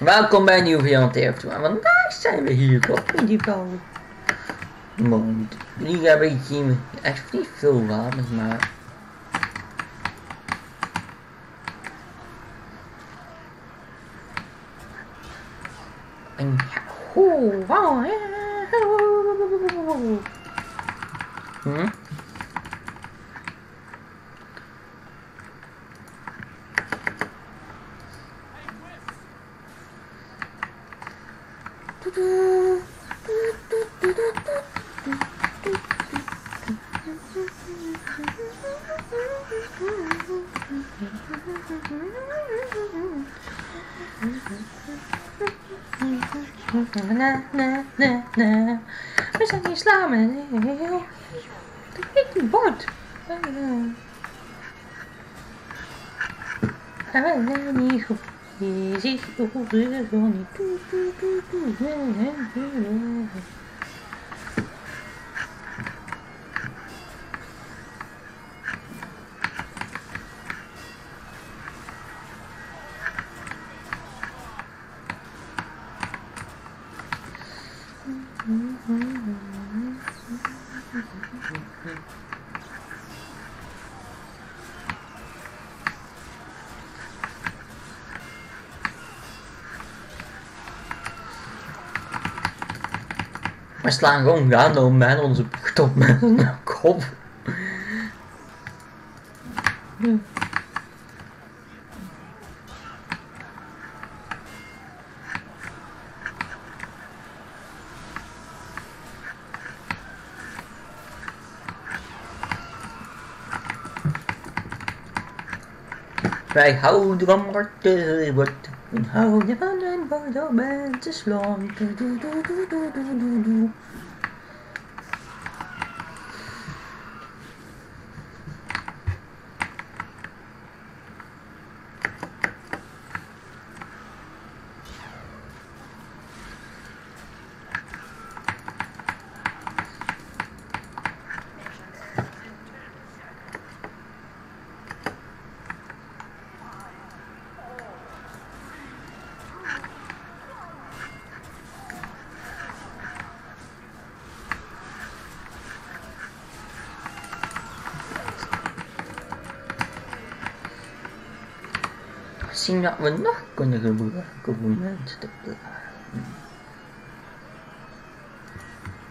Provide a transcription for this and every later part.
Welkom bij een nieuwe variant toe. En vandaag zijn we hier op Medieval. Want hier heb ik hier echt niet veel wapens, maar... En ja, we zijn hier samen. Ik weet niet wat. We zijn niet goed. Je ziet hoe goed het is. We slaan gewoon random met onze top met een kop. Wij houden van Marten, wat we houden van een boord om hen te slaan. Zien dat we nog kunnen gebruiken om mensen te plagen.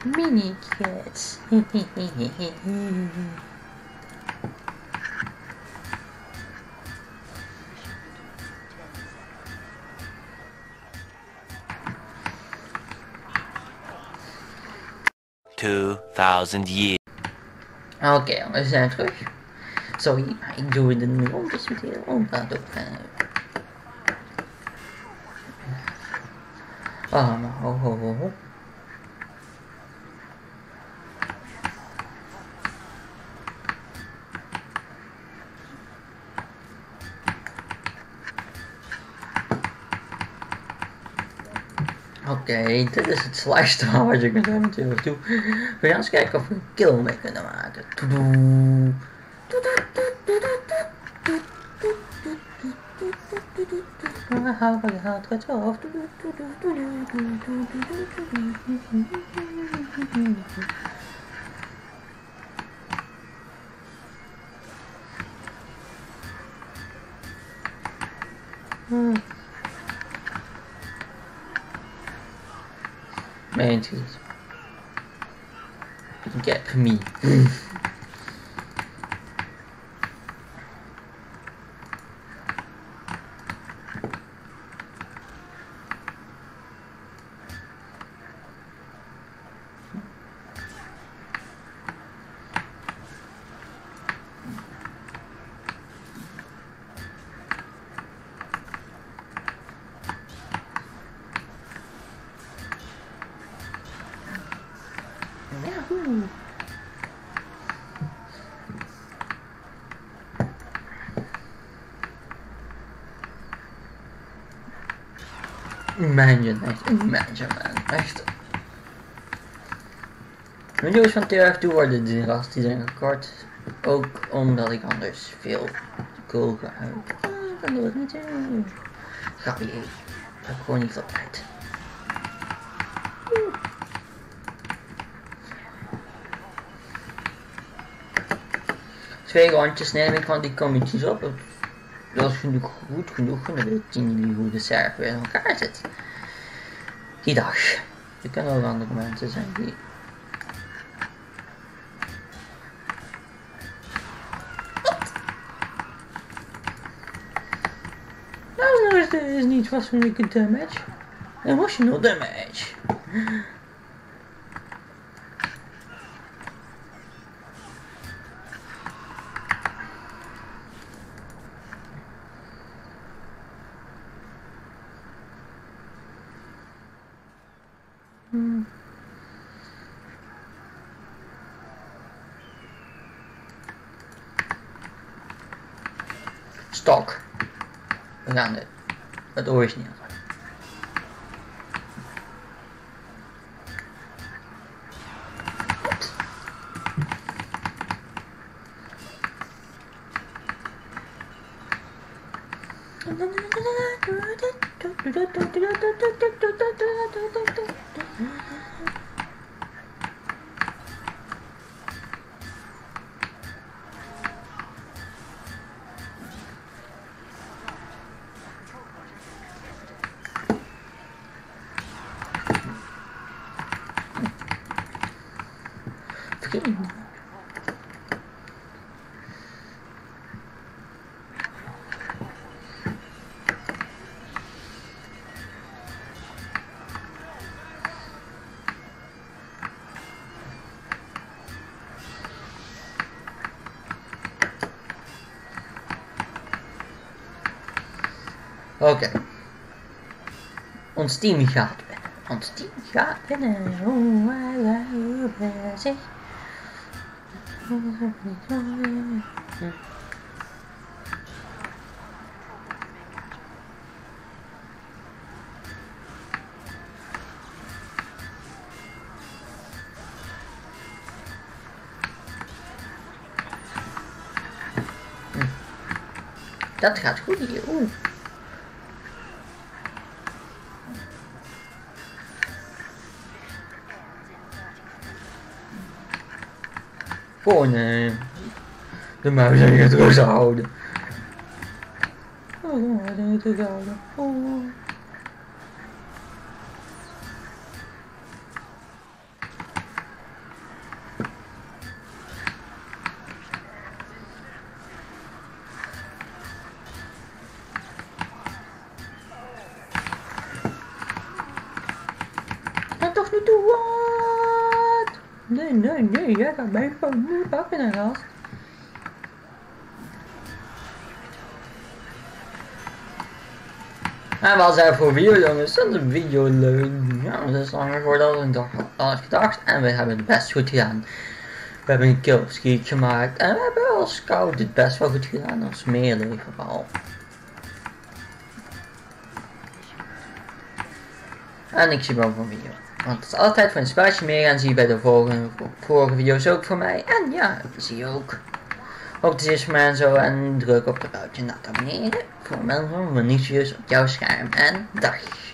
Minikets. Oké, we zijn terug. Sorry, maar ik doe het er nu om te studeren. Oké, dit is het slechtste wat je kunt natuurlijk doen. We gaan eens kijken of we een kill mee kunnen maken. Meent iets. Get me. Imagine, echt. Video's van TRF toe worden de last die zijn gekort. Ook omdat ik anders veel koken heb. Kan doe ik niet. Grapje. according to that. Twee rondjes, nee, ik kan die communities op. Dat is goed genoeg en dan weten jullie hoe de server in elkaar zit. Die dag. Er kunnen ook andere mensen zijn die... There is need for us to make a damage. Emotional damage. Stock. We gaan het. Het origineel. Oké. Ons team gaat winnen. Ons team gaat winnen. Oh, I love Brazil. Dat gaat goed hier. Oeh. Oh nee, de muis heeft het teruggehouden. Oh, hij heeft het teruggehouden. Oh. Nee, jij gaat mij gewoon nu pakken en gast. En wat zijn voor video jongens, dat is een video leuk. Ja, het is langer geworden dan een dag had gedacht. En we hebben het best goed gedaan. We hebben een killscreet gemaakt. En we hebben als scout het best wel goed gedaan, als meer in ieder geval. En ik zie wel voor video. Want het is altijd voor een spaatje meer en zie je bij de vorige video's ook voor mij. En ja, dat zie je ook op de van mij en zo. En druk op het buitje naar beneden voor mensen van minuutjes op jouw scherm. En dag!